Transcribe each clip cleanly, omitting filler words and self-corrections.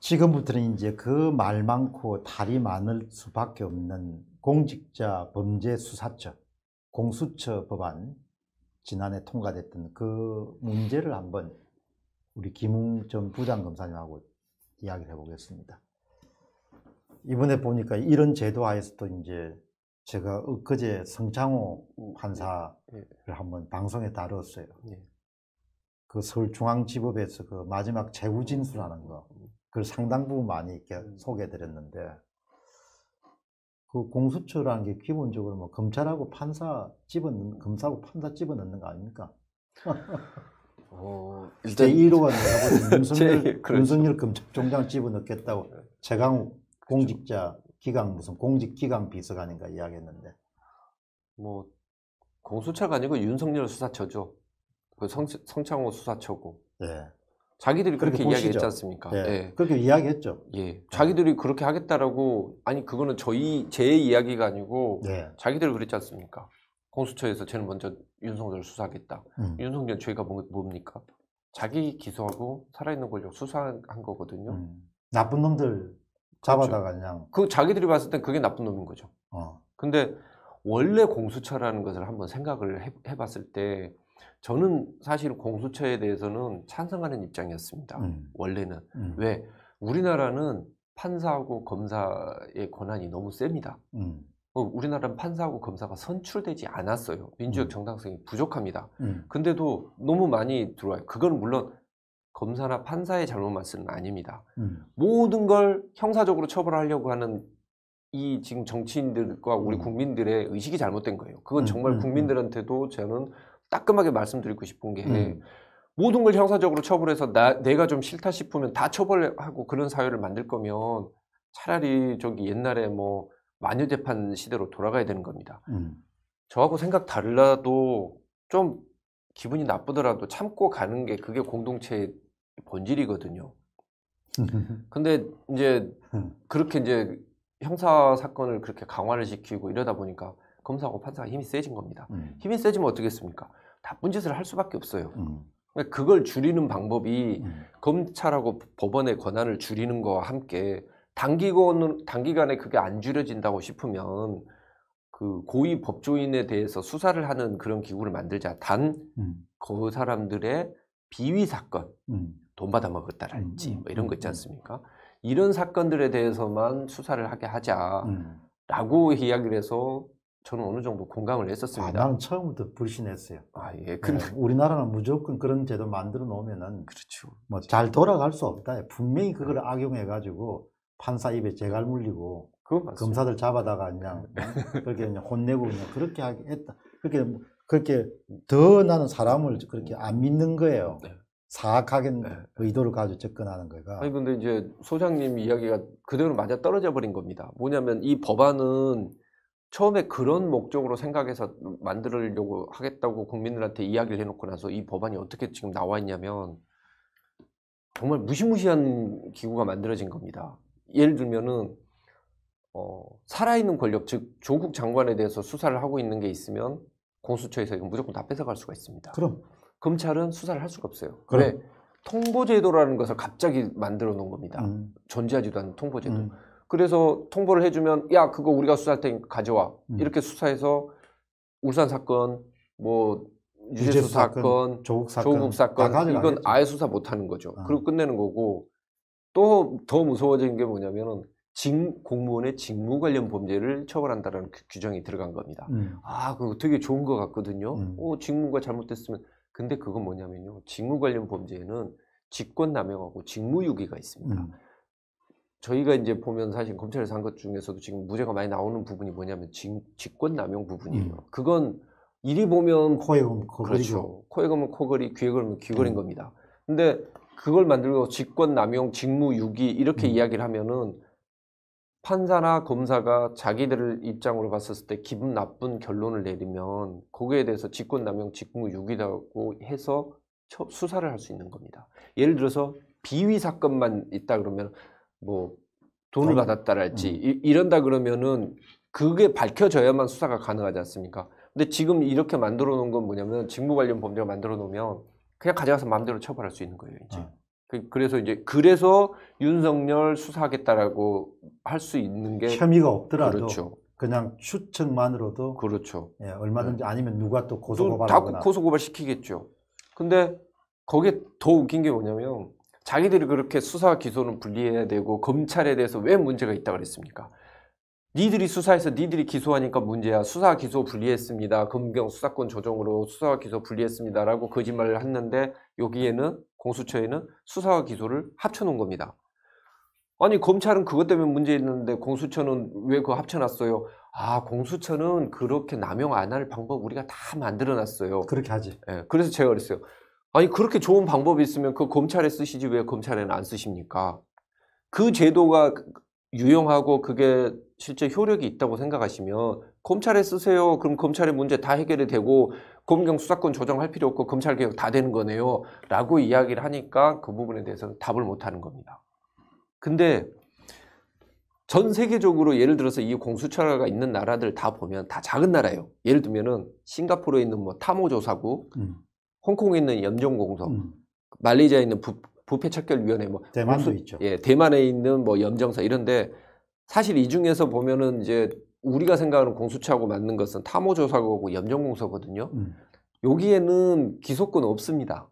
지금부터는 이제 그 말 많고 달이 많을 수밖에 없는 공직자 범죄 수사처, 공수처 법안 지난해 통과됐던 그 문제를 한번 우리 김웅 전 부장검사님하고 이야기를 해보겠습니다. 이번에 보니까 이런 제도 하에서 또 이제 제가 그제 성창호 판사를 한번 방송에 다뤘어요. 그 서울중앙지법에서 그 마지막 재후 진술하는 거, 그걸 상당 부분 많이 이렇게 소개해드렸는데, 그 공수처라는 게 기본적으로 뭐 검찰하고 판사 집어넣는, 검사하고 판사 집어넣는 거 아닙니까? 일단 1호가 나가고 윤석열 검찰총장을 집어넣겠다고 최강욱 공직자 기강 무슨 공직기강 비서관인가 이야기했는데, 뭐 공수처가 아니고 윤석열 수사처죠. 그 성창호 수사처고. 예. 자기들이 그렇게 이야기했지 않습니까? 예. 예. 그렇게 이야기했죠. 예. 자기들이 그렇게 하겠다라고. 아니 그거는 저희 제 이야기가 아니고 예. 자기들이 그랬지 않습니까? 공수처에서 쟤는 먼저 윤석열 수사하겠다. 윤석열 죄가 뭡니까? 자기 기소하고 살아있는 권력 수사한 거거든요. 나쁜 놈들 잡아다가 그냥. 그 자기들이 봤을 땐 그게 나쁜 놈인 거죠. 근데 원래 공수처라는 것을 한번 생각을 해봤을 때 저는 사실 공수처에 대해서는 찬성하는 입장이었습니다. 원래는. 왜? 우리나라는 판사하고 검사의 권한이 너무 셉니다. 우리나라는 판사하고 검사가 선출되지 않았어요. 민주적 정당성이 부족합니다. 근데도 너무 많이 들어와요. 그건 물론 검사나 판사의 잘못만은 아닙니다. 모든 걸 형사적으로 처벌하려고 하는 이 지금 정치인들과 우리 국민들의 의식이 잘못된 거예요. 그건 정말 국민들한테도 저는 따끔하게 말씀드리고 싶은 게 모든 걸 형사적으로 처벌해서 내가 좀 싫다 싶으면 다 처벌하고 그런 사회를 만들 거면 차라리 저기 옛날에 뭐 만유재판 시대로 돌아가야 되는 겁니다. 저하고 생각 달라도 좀 기분이 나쁘더라도 참고 가는 게 그게 공동체의 본질이거든요. 근데 이제 그렇게 이제 형사 사건을 그렇게 강화를 시키고 이러다 보니까 검사하고 판사가 힘이 세진 겁니다. 힘이 세지면 어떻겠습니까? 나쁜 짓을 할 수밖에 없어요. 그러니까 그걸 줄이는 방법이 검찰하고 법원의 권한을 줄이는 거와 함께 단기간에 그게 안 줄여진다고 싶으면 그 고위 법조인에 대해서 수사를 하는 그런 기구를 만들자. 단 그 사람들의 비위 사건, 돈 받아먹었다랄지 뭐 이런 거 있지 않습니까? 이런 사건들에 대해서만 수사를 하게 하자라고 이야기를 해서 저는 어느 정도 공감을 했었습니다. 나는 처음부터 불신했어요. 예. 근데 네, 우리나라는 무조건 그런 제도 만들어 놓으면은 그렇죠. 뭐 잘 돌아갈 수 없다. 분명히 그걸 악용해가지고 판사 입에 재갈 물리고 검사들 잡아다가 그냥 그렇게 그냥 혼내고 그냥 그렇게 했다. 그렇게 더 나는 사람을 그렇게 안 믿는 거예요. 네. 사악하게 네. 의도를 가지고 접근하는 거가. 아니 근데 이제 소장님 이야기가 그대로 맞아 떨어져 버린 겁니다. 뭐냐면 이 법안은 처음에 그런 목적으로 생각해서 만들려고 하겠다고 국민들한테 이야기를 해놓고 나서 이 법안이 어떻게 지금 나와 있냐면 정말 무시무시한 기구가 만들어진 겁니다. 예를 들면은 살아있는 권력, 즉 조국 장관에 대해서 수사를 하고 있는 게 있으면 공수처에서 이건 무조건 다 뺏어갈 수가 있습니다. 그럼 검찰은 수사를 할 수가 없어요. 그래 통보제도라는 것을 갑자기 만들어 놓은 겁니다. 존재하지도 않는 통보제도. 그래서 통보를 해주면 야 그거 우리가 수사할 테니까 가져와 이렇게 수사해서 울산 사건, 뭐 유재수 사건, 조국 사건 이건 아예 수사 못하는 거죠. 그리고 끝내는 거고 또 더 무서워진 게 뭐냐면은 공무원의 직무 관련 범죄를 처벌한다라는 규정이 들어간 겁니다. 그거 되게 좋은 것 같거든요. 직무가 잘못됐으면 근데 그건 뭐냐면요 직무 관련 범죄에는 직권남용하고 직무유기가 있습니다. 저희가 이제 보면 사실 검찰에서 한 것 중에서도 지금 무죄가 많이 나오는 부분이 뭐냐면 직권남용 부분이에요. 그건 이리 보면 코에 걸면 그렇죠. 코에 걸면 코걸이, 귀에 걸면 귀걸인 겁니다. 근데 그걸 만들고 직권남용, 직무유기 이렇게 이야기를 하면은 판사나 검사가 자기들 입장으로 봤을 때 기분 나쁜 결론을 내리면 거기에 대해서 직권남용, 직무유기라고 해서 수사를 할 수 있는 겁니다. 예를 들어서 비위 사건만 있다 그러면 뭐 돈을 받았다랄지 이런다 그러면은 그게 밝혀져야만 수사가 가능하지 않습니까? 근데 지금 이렇게 만들어 놓은 건 뭐냐면 직무 관련 범죄가 만들어 놓으면 그냥 가져가서 마음대로 처벌할 수 있는 거예요. 이제 그래서 이제 그래서 윤석열 수사하겠다라고 할 수 있는 게 혐의가 없더라도 그렇죠. 그냥 추측만으로도 그렇죠. 예, 얼마든지 네. 아니면 누가 또 고소고발하거나 다 고소고발 시키겠죠. 근데 거기에 더 웃긴 게 뭐냐면 자기들이 그렇게 수사와 기소는 분리해야 되고 검찰에 대해서 왜 문제가 있다고 그랬습니까? 니들이 수사해서 니들이 기소하니까 문제야. 수사와 기소 분리했습니다. 검경 수사권 조정으로 수사와 기소 분리했습니다라고 거짓말을 했는데 여기에는 공수처에는 수사와 기소를 합쳐놓은 겁니다. 아니 검찰은 그것 때문에 문제 있는데 공수처는 왜 그거 합쳐놨어요? 아 공수처는 그렇게 남용 안 할 방법 우리가 다 만들어놨어요. 그렇게 하지. 예, 그래서 제가 그랬어요. 아니 그렇게 좋은 방법이 있으면 그 검찰에 쓰시지 왜 검찰에는 안 쓰십니까? 그 제도가 유용하고 그게 실제 효력이 있다고 생각하시면 검찰에 쓰세요. 그럼 검찰의 문제 다 해결이 되고 검경 수사권 조정할 필요 없고 검찰개혁 다 되는 거네요. 라고 이야기를 하니까 그 부분에 대해서는 답을 못하는 겁니다. 근데 전 세계적으로 예를 들어서 이 공수처가 있는 나라들 다 보면 다 작은 나라예요. 예를 들면은 싱가포르에 있는 뭐 탐호조사국, 홍콩에 있는 염정공소, 말레이시아에 있는 부패척결위원회, 뭐 대만도 있죠. 예, 대만에 있는 뭐 염정사 이런데 사실 이 중에서 보면은 이제 우리가 생각하는 공수처하고 맞는 것은 탐호조사국하고 염정공소거든요. 여기에는 기소권 없습니다.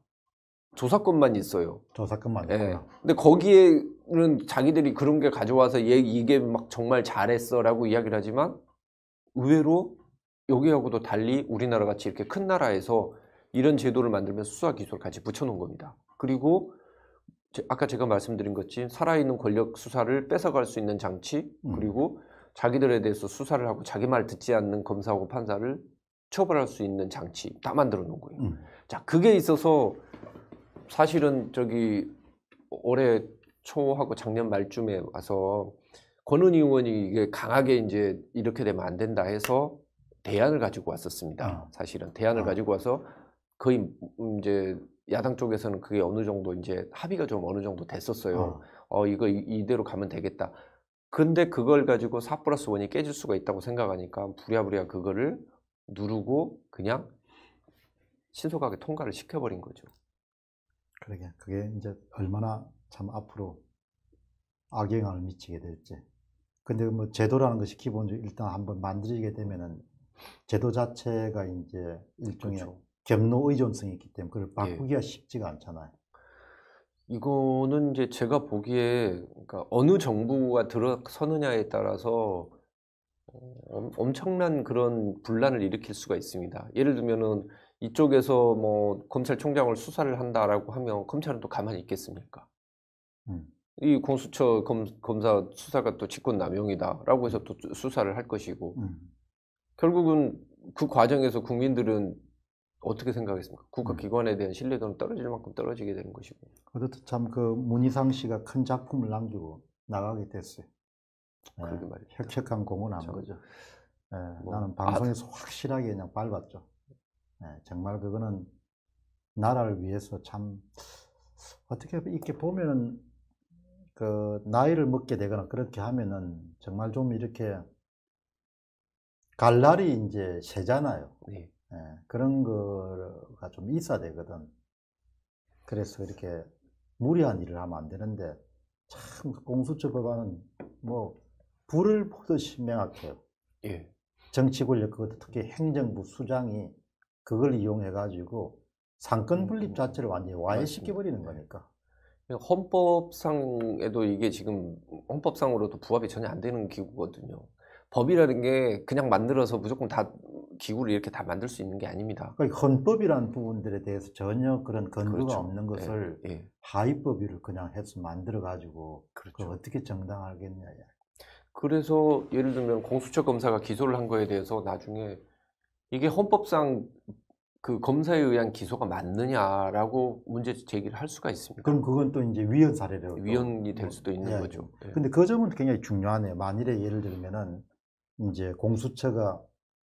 조사권만 있어요. 조사권만 있구나. 예. 근데 거기에는 자기들이 그런 게 가져와서 얘 이게 막 정말 잘했어라고 이야기를 하지만 의외로 여기하고도 달리 우리나라 같이 이렇게 큰 나라에서 이런 제도를 만들면 수사 기소를 같이 붙여놓은 겁니다. 그리고 아까 제가 말씀드린 것처럼 살아있는 권력 수사를 뺏어갈 수 있는 장치 그리고 자기들에 대해서 수사를 하고 자기 말 듣지 않는 검사하고 판사를 처벌할 수 있는 장치 다 만들어 놓은 거예요. 자, 그게 있어서 사실은 저기 올해 초하고 작년 말쯤에 와서 권은희 의원이 이게 강하게 이제 이렇게 되면 안 된다 해서 대안을 가지고 왔었습니다. 사실은 대안을 가지고 와서 거의 이제 야당 쪽에서는 그게 어느 정도 이제 합의가 좀 어느 정도 됐었어요. 이거 이대로 가면 되겠다. 근데 그걸 가지고 4+1이 깨질 수가 있다고 생각하니까 부랴부랴 그거를 누르고 그냥 신속하게 통과를 시켜버린 거죠. 그러게 그게 이제 얼마나 참 앞으로 악영향을 미치게 될지. 근데 뭐 제도라는 것이 기본적으로 일단 한번 만들게 되면은 제도 자체가 이제 일종의 그렇죠. 겹로 의존성이 있기 때문에 그걸 바꾸기가 예. 쉽지가 않잖아요. 이거는 이제 제가 보기에 그러니까 어느 정부가 들어서느냐에 따라서 엄청난 그런 분란을 일으킬 수가 있습니다. 예를 들면은 이쪽에서 뭐 검찰총장을 수사를 한다라고 하면 검찰은 또 가만히 있겠습니까? 이 공수처 검사 수사가 또 직권남용이다라고 해서 또 수사를 할 것이고 결국은 그 과정에서 국민들은 어떻게 생각했습니까? 국가기관에 대한 신뢰도는 떨어질 만큼 떨어지게 되는 것이고 그렇듯 참 그 문희상 씨가 큰 작품을 남기고 나가게 됐어요. 그러게 네. 말이죠. 혁혁한 공헌한 거죠. 네. 뭐, 나는 방송에서 확실하게 그냥 밟았죠. 네. 정말 그거는 나라를 위해서 참 어떻게 이렇게 보면은 그 나이를 먹게 되거나 그렇게 하면은 정말 좀 이렇게 갈날이 이제 새잖아요. 네. 예, 그런 거가 좀 있어야 되거든. 그래서 이렇게 무리한 일을 하면 안 되는데 참 공수처 법안은 뭐 불을 보듯이 명확해요. 예. 정치 권력 그것도 특히 행정부 수장이 그걸 이용해 가지고 상권 분립 자체를 완전히 와해시켜 버리는 거니까. 헌법상에도 이게 지금 헌법상으로도 부합이 전혀 안 되는 기구거든요. 법이라는 게 그냥 만들어서 무조건 다 기구를 이렇게 다 만들 수 있는 게 아닙니다. 그러니까 헌법이라는 부분들에 대해서 전혀 그런 근거가 그렇죠. 없는 것을 예, 예. 하위법위를 그냥 해서 만들어가지고 그렇죠. 그걸 어떻게 정당하겠냐. 그래서 예를 들면 공수처 검사가 기소를 한 거에 대해서 나중에 이게 헌법상 그 검사에 의한 기소가 맞느냐라고 문제 제기를 할 수가 있습니다. 그럼 그건 또 이제 위헌 사례로 위헌이 될 수도 있는 예, 거죠. 예. 근데 그 점은 굉장히 중요하네요. 만일에 예를 들면은 이제 공수처가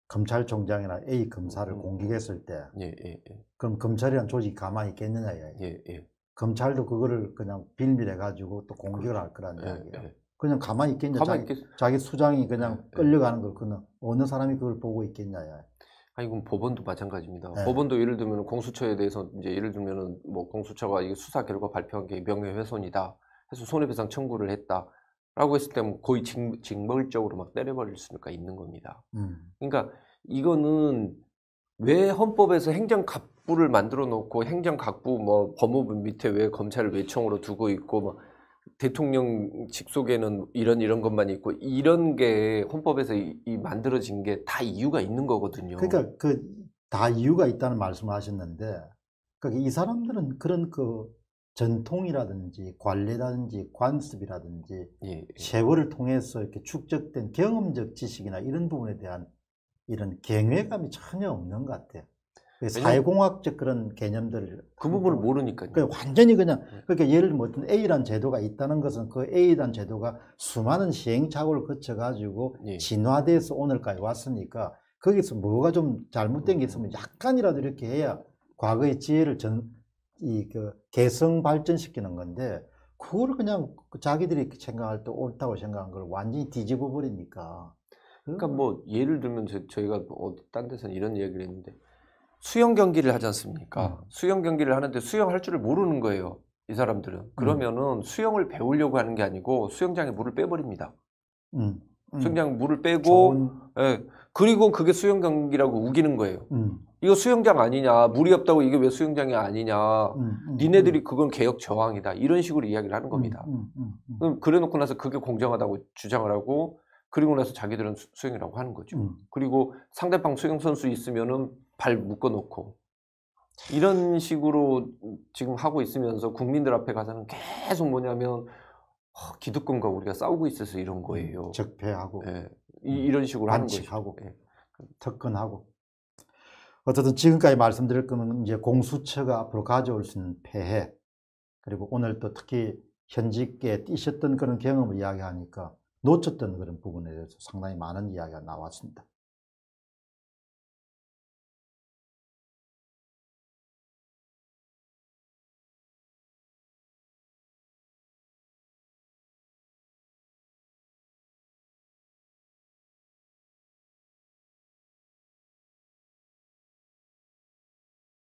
검찰총장이나 A 검사를 공격했을 때 예, 예, 예. 그럼 검찰이란 조직이 가만히 있겠느냐 예, 예. 검찰도 그거를 그냥 빌밀해 가지고 또 공격을 할 거란 이야기예요. 예, 예. 그냥 가만히 있겠냐. 가만히 자기 수장이 그냥 예, 끌려가는 걸 그냥 어느 사람이 그걸 보고 있겠냐 아, 이건 법원도 마찬가지입니다. 네. 법원도 예를 들면 공수처에 대해서 이제 예를 들면은 뭐 공수처가 이 수사 결과 발표한 게 명예훼손이다 해서 손해배상 청구를 했다라고 했을 때 거의 징벌적으로 막 때려버릴 수가 있는 겁니다. 그러니까 이거는 왜 헌법에서 행정각부를 만들어 놓고 행정각부 뭐 법무부 밑에 왜 검찰을 외청으로 두고 있고 막 대통령 직속에는 이런 것만 있고 이런 게 헌법에서 이 만들어진 게 다 이유가 있는 거거든요. 그러니까 그 다 이유가 있다는 말씀을 하셨는데, 그러니까 이 사람들은 그런 그 전통이라든지 관례라든지 관습이라든지 예. 세월을 통해서 이렇게 축적된 경험적 지식이나 이런 부분에 대한 이런 경외감이 전혀 없는 것 같아요. 사회공학적 그런 개념들을 그 부분을 모르니까요. 그러니까 완전히 그냥 그러니까 예를 들면 어떤 A라는 제도가 있다는 것은 그 A라는 제도가 수많은 시행착오를 거쳐가지고 예. 진화돼서 오늘까지 왔으니까 거기서 뭐가 좀 잘못된 게 있으면 약간이라도 이렇게 해야 과거의 지혜를 개성 발전시키는 건데, 그걸 그냥 자기들이 생각할 때 옳다고 생각한 걸 완전히 뒤집어 버리니까. 그러니까 뭐 예를 들면 저희가 딴 데서는 이런 얘기를 했는데 수영 경기를 하지 않습니까? 수영 경기를 하는데 수영할 줄을 모르는 거예요, 이 사람들은. 그러면은 수영을 배우려고 하는 게 아니고 수영장에 물을 빼버립니다. 수영장에 물을 빼고 예, 그리고 그게 수영 경기라고 우기는 거예요. 이거 수영장 아니냐, 물이 없다고 이게 왜 수영장이 아니냐, 니네들이 그건 개혁 저항이다, 이런 식으로 이야기를 하는 겁니다. 그럼 그래놓고 나서 그게 공정하다고 주장을 하고, 그리고 나서 자기들은 수영이라고 하는 거죠. 그리고 상대방 수영 선수 있으면은 발 묶어놓고 이런 식으로 지금 하고 있으면서 국민들 앞에 가서는 계속 뭐냐면 기득권과 우리가 싸우고 있어서 이런 거예요. 적폐하고 예, 이런 식으로 하는 거죠. 예. 특권하고. 어쨌든 지금까지 말씀드릴 거는 이제 공수처가 앞으로 가져올 수 있는 폐해, 그리고 오늘 또 특히 현직에 뛰셨던 그런 경험을 이야기하니까 놓쳤던 그런 부분에 대해서 상당히 많은 이야기가 나왔습니다.